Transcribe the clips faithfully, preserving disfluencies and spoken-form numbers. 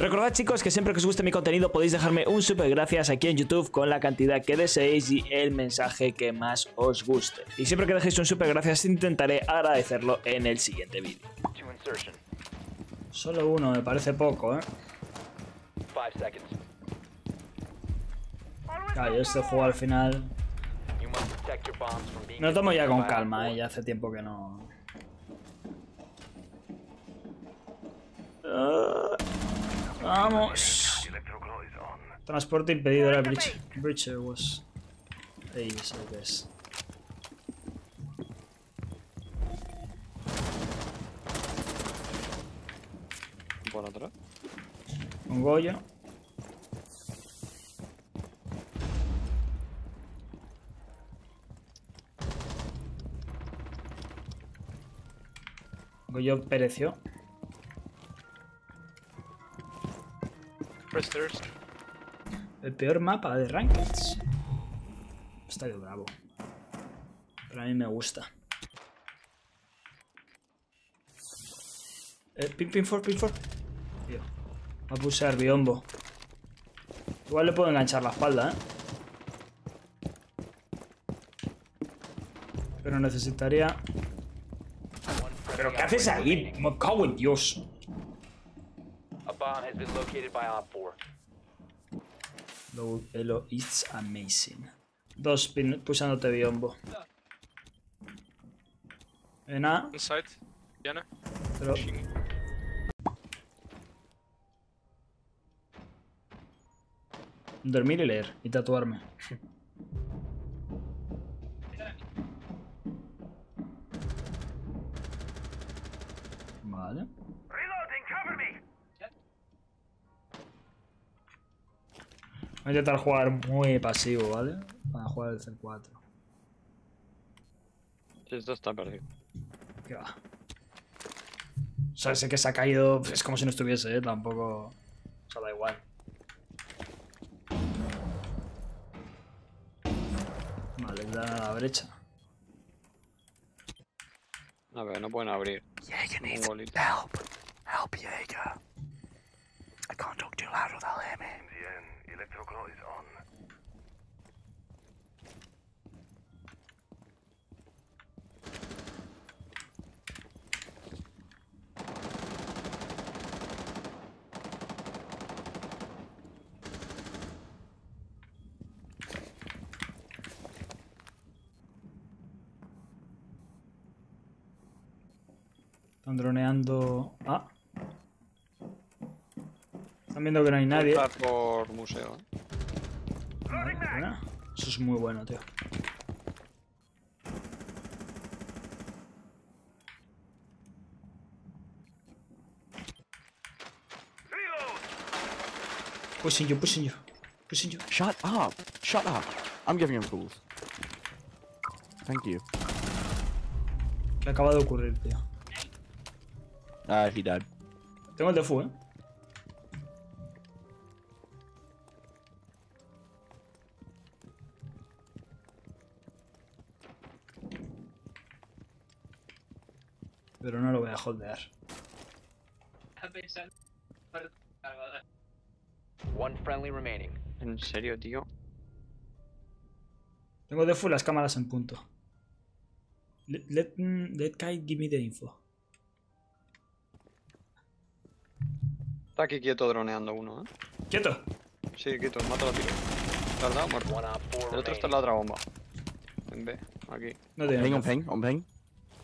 Recordad, chicos, que siempre que os guste mi contenido podéis dejarme un super gracias aquí en YouTube con la cantidad que deseéis y el mensaje que más os guste. Y siempre que dejéis un super gracias intentaré agradecerlo en el siguiente vídeo. Solo uno, me parece poco, ¿eh? Claro, yo este juego al final... Me lo tomo ya con calma, ¿eh? Ya hace tiempo que no... Uh, vamos. Transporte impedido era Breacher. Breacher was... Ahí, eso es. ¿Por atrás? Un Goyo. Goyo pereció. El peor mapa de Rankeds. Está de bravo. Pero a mí me gusta. Eh, pin, pin, for, pin, for. Tío. Va a pulsar biombo. Igual le puedo enganchar la espalda, ¿eh? Pero necesitaría... ¿Pero qué haces ahí? Me cago en Dios. Lo, lo, it's amazing. Dos pin, pulsándote biombo. En A. Inside. Diana. Pero... Dormir y leer. Y tatuarme. Vale. Voy a intentar jugar muy pasivo, ¿vale? Para jugar el C cuatro. Esto está perdido. ¿Qué va? O sea, sé que se ha caído... Es como si no estuviese, ¿eh? Tampoco... O sea, da igual. Vale, da a la brecha. A ver, no pueden abrir. Jaeger needs help. Help, Jaeger. I can't talk too loud without him. Electrical is on. Están droneando. Ah. Están viendo que no hay nadie. Por museo. Eso es muy bueno, tío. Pushing you, pushing you, pushing you. Shut up, shut up. I'm giving him fools. Thank you. ¿Qué acaba de ocurrir, tío? Ah, he died. Tengo el de full, eh. Pero no lo voy a holdear. One friendly remaining. ¿En serio, tío? Tengo de full las cámaras en punto. Let, let, let Kai give me the info. Está aquí quieto droneando uno, ¿eh? ¿Quieto? Sí, quieto, mato la tiro. Tardado, muerto. El otro está en la otra bomba. En B, aquí. No te ping, on ping, on ping.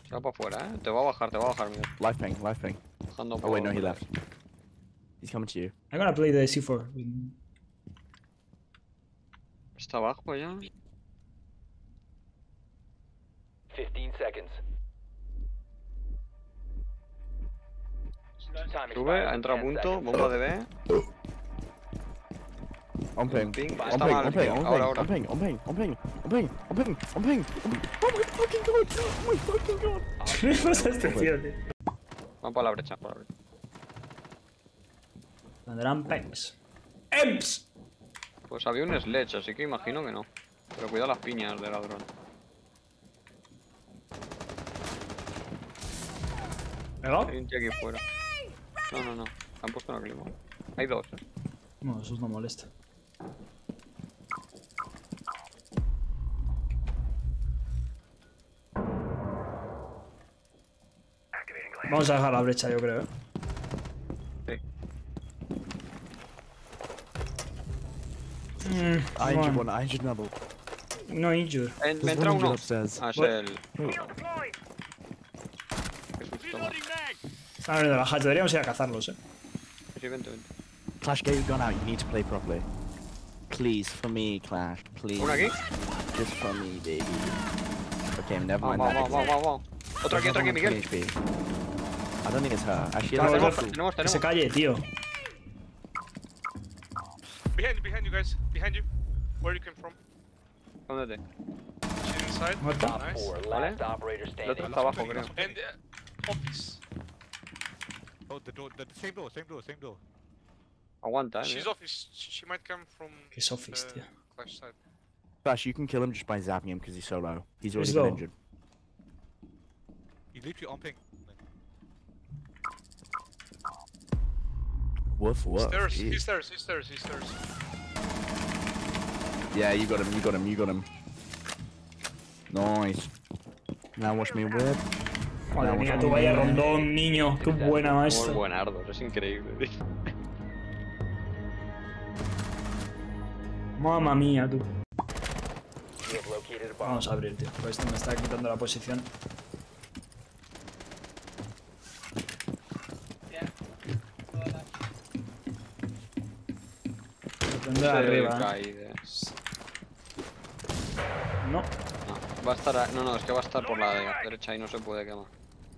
Se va para afuera, eh. Te va a bajar, te va a bajar, mira. Life ping, life ping. Bajando por... Oh, wait, no, he left. He's coming to you. I'm gonna play the C cuatro. Está abajo ya. fifteen seconds. Sube, entra a punto, bomba de B. On ping, on ping, on ping, on ping, on ping, on ping, on ping, on ping, on ping, on ping. ¡Oh, my fucking god! ¡Oh, my fucking god! ¿Qué le pasa a este tío, tío? Vamos para la brecha, para la brecha. Tendrán pems. ¡Ems! Pues había un sledge, así que imagino que no. Pero cuidado las piñas de ladrón. ¿Pegado? Hay un tío aquí fuera. No, no, no. Han puesto una clima. Hai veloce. No, sus no molesta. Vamos a dejar la brecha, yo creo, ¿eh? Sí. Mm, I injured one. one, I injured another. No injured. En, me entra uno. Ah, ya el... Están abriendo la hatch, deberíamos ir a cazarlos, eh. Sí, vente, vente. Clash, get your gun out, you need to play properly. Please, for me, Clash, please. ¿Una aquí? Just for me, baby. Okay, never mind. Wow, wow, wow, wow, wow. Otro aquí, otro aquí, Miguel. I don't think it's her. Actually, no, tenemos, tenemos, tenemos. Que se calle, tío. Behind you, behind you guys. Behind you. Where you came from. ¿Dónde? She's inside. What the? Nice. Vale. El otro está abajo, creo. And the office. Oh, the door. The same door, same door, same door. Aguanta, eh. She's office. She might come from... He's office, tío. Clash side. Clash, you can kill him just by zapping him because he's so low. He's already been injured. He literally on ping. Woof, woof. Stairs, he stairs, he stairs, he stairs. Yeah, you got him, you got him, you got him. Nice. Now watch me whip. Madre mía, tú vaya rondón, niño. Qué buena maestra. Muy buenardo, es increíble. Mamma mía, tú. Vamos a abrir, tío. Pues esto me está quitando la posición. De arriba, ¿eh? No. No, va a estar a... no, no, es que va a estar por la derecha y no se puede quemar.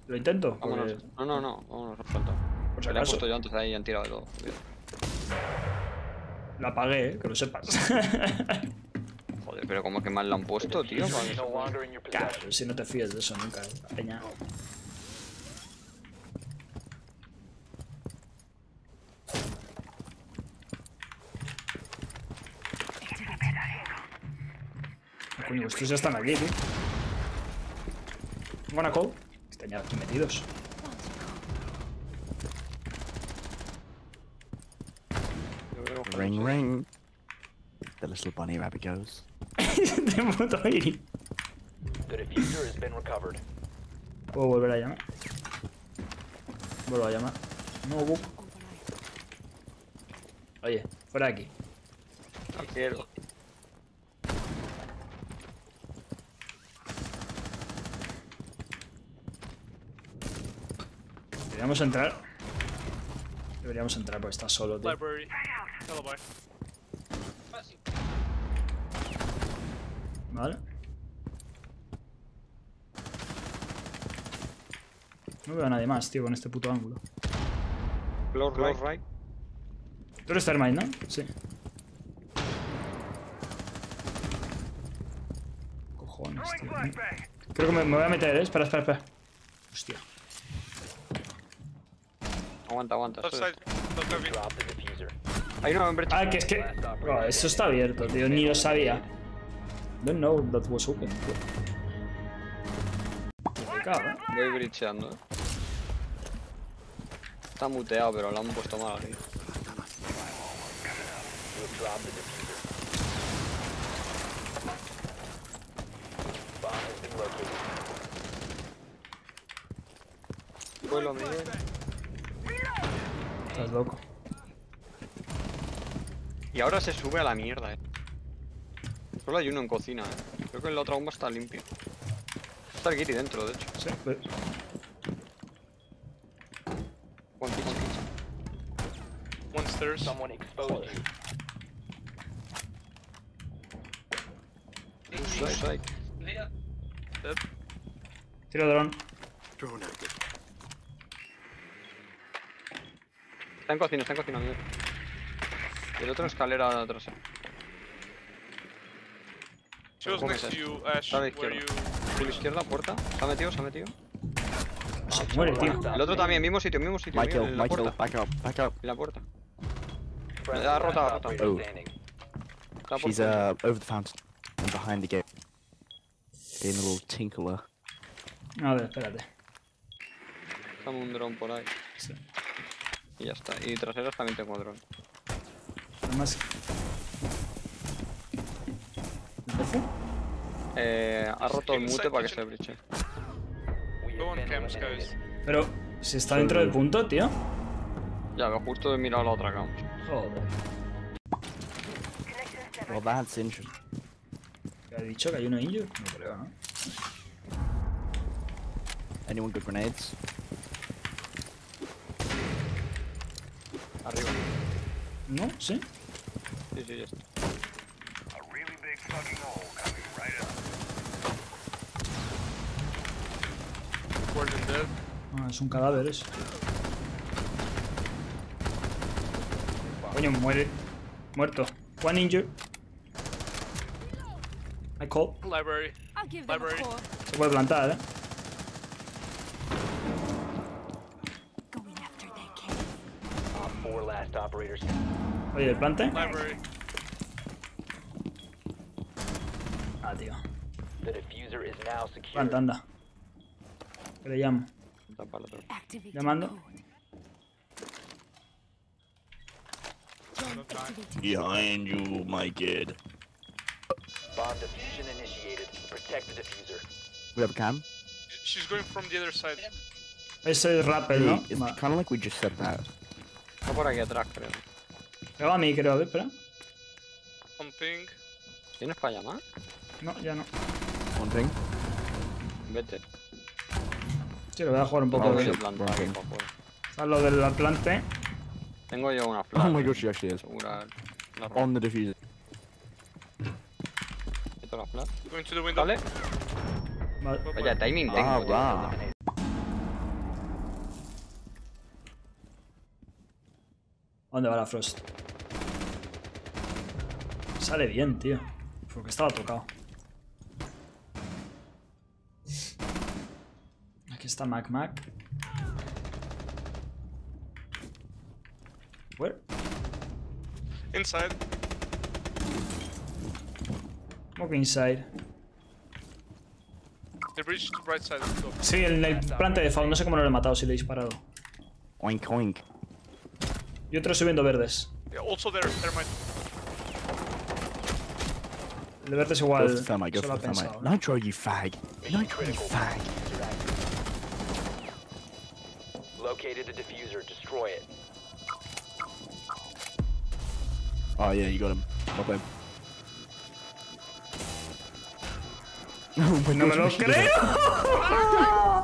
¿Lo intento? Vámonos. Porque... No, no, no, vámonos pronto. Por si acaso. Le he puesto yo antes ahí y han tirado de todo. La apagué, ¿eh? Que lo sepas. Joder, pero como que mal la han puesto, tío. Claro, si no te fíes de eso nunca, ¿eh? Peña. Coño, estos ya están aquí, tío. Buena call. Están ya aquí metidos. Ring, ring. The little bunny rabbit goes. Te muero ahí. The diffuser has been recovered. Puedo volver a llamar. Vuelvo a llamar. No, bu. Oye, fuera de aquí. No quiero. Deberíamos entrar. Deberíamos entrar porque está solo, tío. Vale. No veo a nadie más, tío, con este puto ángulo. Lord, Lord, right. Tú eres Thermite, ¿no? Sí. Cojones, tío. Creo que me, me voy a meter, ¿eh? Espera, espera, espera. Hostia. Aguanta, aguanta. Hay una brecha. Ah, que es que... Oh, eso está abierto, tío. Ni lo sabía. Don't know that was open, tío. Me cago, ¿eh? Voy brecheando, eh. Está muteado, pero lo han puesto mal, tío. Vuelo, Miguel. Estás loco. Y ahora se sube a la mierda, eh. Solo hay uno en cocina, eh. Creo que la otra bomba está limpia. Está el Giri dentro, de hecho. Sí, pero... One pitch, pitch. One stairs. Someone exposed. Joder. Joder. Joder. Tira drone. Drone active. Está en cocina, está en cocina, amigo. Y el otro escalera de atrás. Está a la izquierda. ¿Tú la izquierda, puerta? ¿Se ha metido? ¿Se ha metido? Se muere, tío. El otro también, mismo sitio, mismo sitio. Michael, en la Michael, puerta. Back up, back up. En la puerta. Ha roto, ha roto. Oh. She's uh, over the fountain and behind the gate. Being a little tinkler. A ver, espérate. Dame un dron por ahí. Sí. Y ya está. Y traseros también tengo drone. Además... Eh, ha roto el mute para que se briche. Pero si está dentro del punto, tío. Ya, pero justo he mirado la otra cam. Joder. Oh, bad tension. ¿Ha dicho que hay uno injured? No creo, ¿no? Anyone got grenades? Arriba. ¿No? ¿Sí? Sí, sí, ya está. Ah, es un cadáver eso. Coño, muere. Muerto. One injured. I call. Library. Library. Se puede plantar, eh. Oye, ¿el plante? Ah, tío. Planta, anda. Que le llamo. Llamando. Behind you, my kid. Bomb diffusion initiated. Protect the diffuser. We have a cam? She's going from the other side. Ese es Rappel, ¿no? It's kind of like we just said that. Está por aquí atrás, creo. Pega a mí, creo, a ver, espera. One ping. ¿Tienes para llamar? No, ya no. One ping. Vete. Sí, lo voy a jugar un poco. Está lo del Atlante. Tengo yo una flash. Oh my gosh, she actually is. On the diffuser. Quito la flash. Going to the window. Vale. Oye, timing tengo. Ah, va. ¿Dónde va la Frost? Sale bien, tío. Porque estaba tocado. Aquí está Mac Mac. Where? Inside. Smoke inside. The bridge to right side. Sí, en el planta de foul. No sé cómo no lo he matado si le he disparado. Oink, oink. Y otro subiendo verdes. Yeah, also there, thermite. El de verde es igual. Go thermite, go pensado, ¿eh? Nitro, you fag. Nitro, you fag. Located the diffuser, destroy it. Oh yeah, you got him. Top him. No, pues no me lo creo.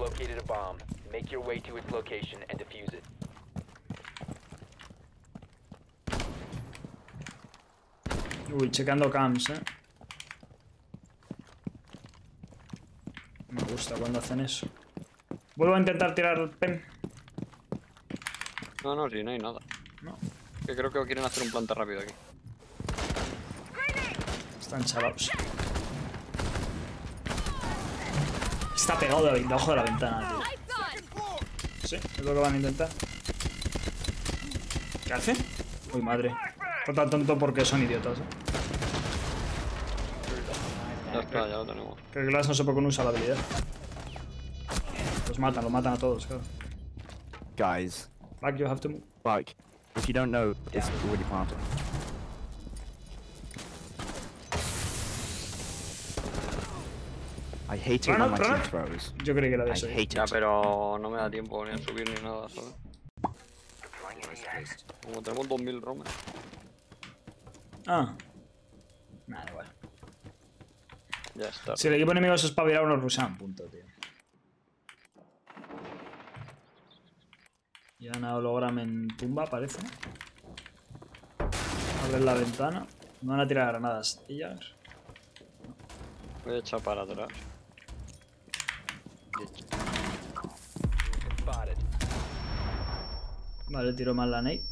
Located a bomb. Make your way to its location and defuse it. Uy, checando cams, eh. Me gusta cuando hacen eso. Vuelvo a intentar tirar el pen. No, no, si no hay nada. No. Que creo que quieren hacer un planta rápido aquí. Están chalados. Está pegado debajo de la ventana, tío. Sí, es lo que van a intentar. ¿Qué hace? Uy, madre. Por tan tonto porque son idiotas, eh. Ya está, ya lo tenemos. Creo que Glass no se puede usar la habilidad. Los matan, los matan a todos, claro. Guys. Back, you have to move. Back. If you don't know, it's already planted. I hate it when my team throws. Yo creí que la de eso. Ya, pero no me da tiempo ni a subir ni nada, ¿sabes? Como tenemos dos mil romas. Ah. Nada, igual. Ya está. Si el equipo enemigo se espabila, uno rusan, punto, tío. Y han holograma en tumba, parece. Abren la ventana. No van a tirar granadas. Y ya. Voy a echar para atrás. Vale, tiro mal la nade.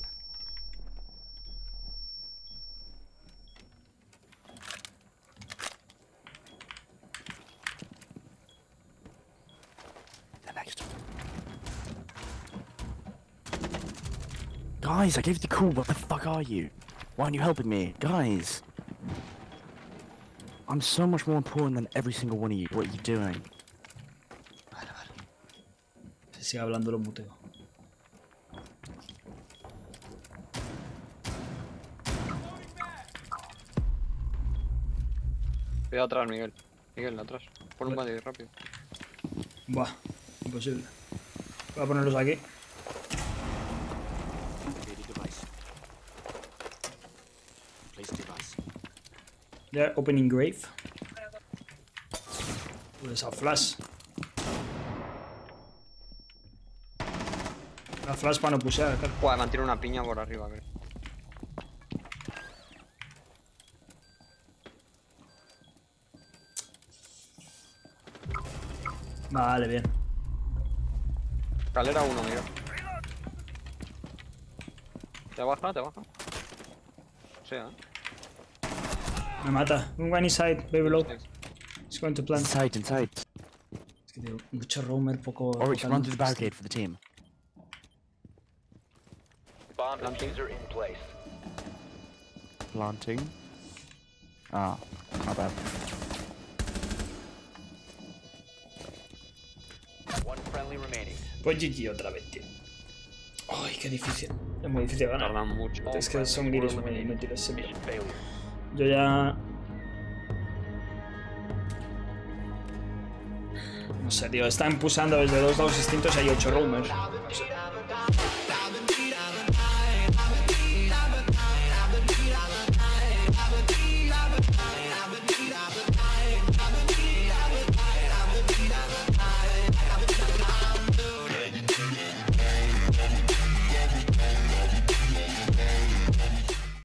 Guys, I gave the call. What the fuck are you? Why aren't you helping me? Guys. I'm so much more important than every single one of you. What are you doing? Vale, vale. Se sigue hablando, lo muteo. Cuidado atrás, Miguel. Miguel, atrás. Pon un bate, rápido. Buah, imposible. Voy a ponerlos aquí. They're opening grave. There's a flash. La flash para no pusear. Joder, me han tirado una piña por arriba, creo. Vale, bien. Escalera uno, mira. Te baja, te baja. O sea, eh. Me mata. I'm going inside, baby low. He's going to plant. Inside, inside. Es que tío, mucho roamer, poco... Oryx, run to the barricade for the team. Bomb diffuser in place. Planting. Ah, my bad. One friendly remaining. Pues G G otra vez, tío. Ay, qué difícil. Es muy difícil ganar. Tardan mucho. Es que son guiris muy inútiles, se pilla. Yo ya... No sé, tío. Están pulsando desde dos lados distintos y hay ocho roamers. No sé.